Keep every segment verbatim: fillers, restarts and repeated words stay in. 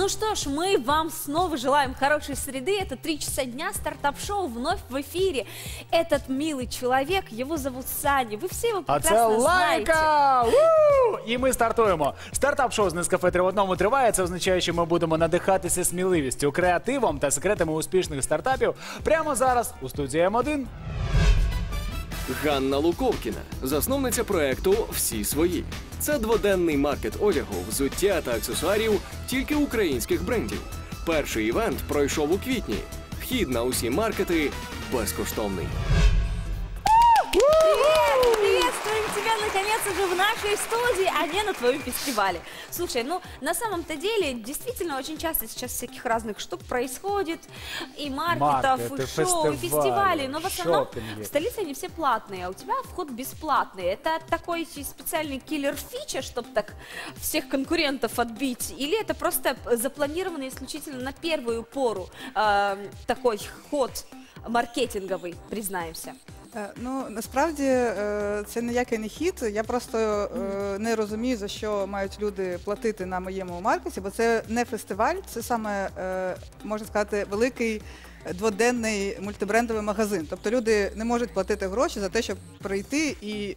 Ну что ж, мы вам снова желаем хорошей среды. Это три часа дня, стартап-шоу вновь в эфире. Этот милый человек, его зовут Саня. Вы все его прекрасно а знаете. Лайка! И мы стартуємо. Стартап-шоу з Nescafe три в одному триває. Це означає, що ми будемо надихатися сміливістю, креативом та секретами успішних стартапів прямо зараз у студії М один. Ганна Луковкіна – засновниця проєкту «Всі свої». Це дводенний маркет одягу, взуття та аксесуарів тільки українських брендів. Перший івент пройшов у квітні. Вхід на усі маркети безкоштовний. Привет! Приветствуем тебя, наконец, уже в нашей студии, а не на твоем фестивале. Слушай, ну, на самом-то деле, действительно, очень часто сейчас всяких разных штук происходит, и маркетов, Маркеты, и шоу, и фестивали, но в основном шопинги. В столице они все платные, а у тебя вход бесплатный. Это такой специальный киллер-фича, чтобы так всех конкурентов отбить, или это просто запланировано исключительно на первую пору э, такой ход маркетинговый, признаемся? Ну, насправді, це ніякий не хід, я просто не розумію, за що мають люди платити на моєму маркеті, бо це не фестиваль, це саме, можна сказати, великий дводенний мультибрендовий магазин. Тобто люди не можуть платити гроші за те, щоб прийти і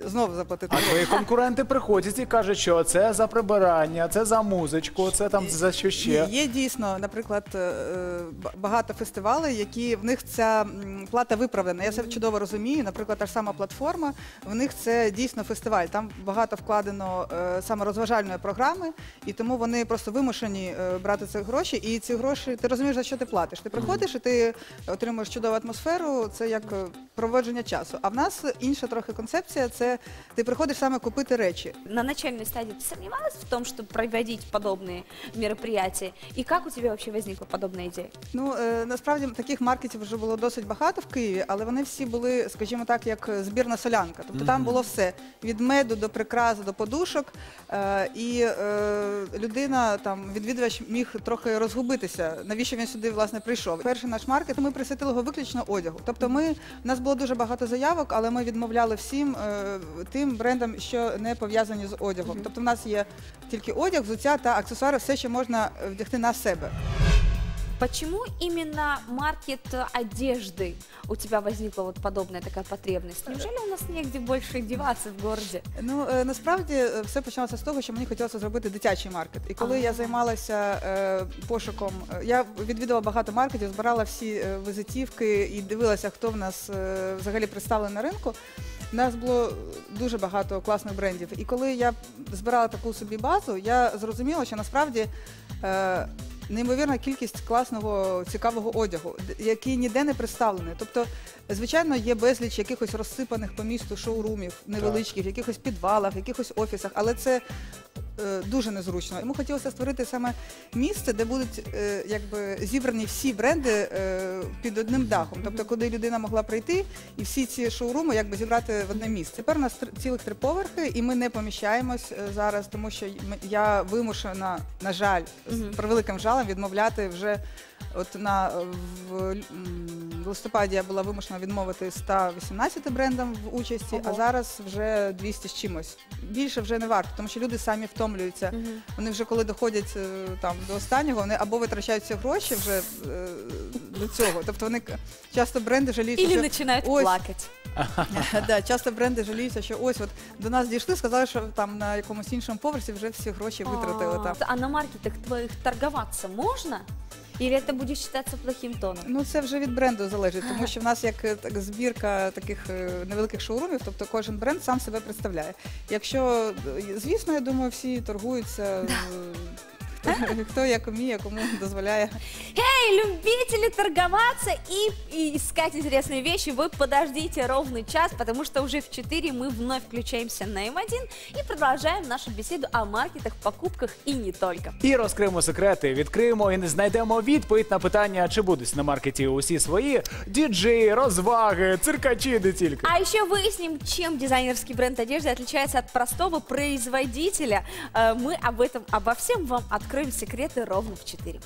знову заплатити гроші. А твої конкуренти приходять і кажуть, що це за прибирання, це за музичку, це там за що ще. Є дійсно, наприклад, багато фестивалів, які в них ця плата виправдана. Я це чудово розумію. Наприклад, та ж сама платформа, в них це дійсно фестиваль. Там багато вкладено саме розважальної програми, і тому вони просто вимушені брати ці гроші. І ці гроші, ти розумієш, за що ти платиш. Ти приходиш і ти отримуєш чудову атмосферу, це як проводження часу. А в нас інша трохи концепція, це ти приходиш саме купити речі. На начальній стадії ти сумнівалась в тому, щоб проводити подібні мероприятия? І як у тебе взагалі виникла подібна ідея? Ну, насправді, таких маркетів вже було досить багато в Києві, але вони всі були, скажімо так, як збірна солянка. Тобто там було все, від меду до прикрас, до подушок. І людина, там, відвідувач міг трохи розгубитися, навіщо він сюди, власне, прийшов. Перший наш маркет, ми присвятили його виключно одягу. Тобто ми, у нас було дуже багато заявок, але ми відмовляли всім е, тим брендам, що не пов'язані з одягом. Тобто в нас є тільки одяг, взуття та аксесуари, все, що можна вдягти на себе. Почему именно маркет одежды у тебя возникла вот подобная такая потребность? Неужели у нас негде больше деваться в городе? Ну, насправді, все почалося з того, що мені хотілося зробити дитячий маркет. І коли я займалася пошуком, я відвідала багато маркетів, збирала всі візитівки і дивилася, хто в нас взагалі представлений на ринку. У нас було дуже багато класних брендів. І коли я збирала таку собі базу, я зрозуміла, що насправді неймовірна кількість класного, цікавого одягу, який ніде не представлений. Тобто, звичайно, є безліч якихось розсипаних по місту шоурумів, невеличких, в якихось підвалах, в якихось офісах, але це е, дуже незручно. Йому хотілося створити саме місце, де будуть е, якби, зібрані всі бренди е, під одним дахом. Тобто, куди людина могла прийти і всі ці шоуруми якби, зібрати в одне місце. Тепер у нас цілих три поверхи, і ми не поміщаємось зараз, тому що я вимушена, на жаль, з превеликим жалем, відмовляти вже, от на, в, в листопаді я була вимушена відмовити ста вісімнадцяти брендам в участі, ого, а зараз вже двісті з чимось. Більше вже не варто, тому що люди самі втомлюються. Угу. Вони вже коли доходять там, до останнього, вони або витрачають ці гроші вже е, до цього. Тобто вони часто бренди жаліються, що... Ілі починають плакати. Да, часто бренди жаліються, що ось от до нас дійшли, сказали, що там на якомусь іншому поверсі вже всі гроші витратили. Там. А на маркетах твоїх торгуватися можна? Или это буде вважатися плохим тоном? Ну, це вже від бренду залежить, тому що в нас як так, збірка таких невеликих шоурумів, тобто кожен бренд сам себе представляє. Якщо, звісно, я думаю, всі торгуються... Кто як уміє, кому дозволяє. Эй, любители торговаться и искать интересные вещи, вы подождите ровный час, потому что уже в четыре мы вновь включаемся на М один и продолжаем нашу беседу о маркетах, покупках и не только. І розкриємо секрети, відкриємо і знайдемо відповідь на питання, чи будуть на маркеті усі свої діджеї, розваги, циркачі, не тільки. А ще виясним, чим дизайнерський бренд одежды отличается от простого производителя. Мы об этом, обо всем вам открываем. Откроем секреты ровно в четыре.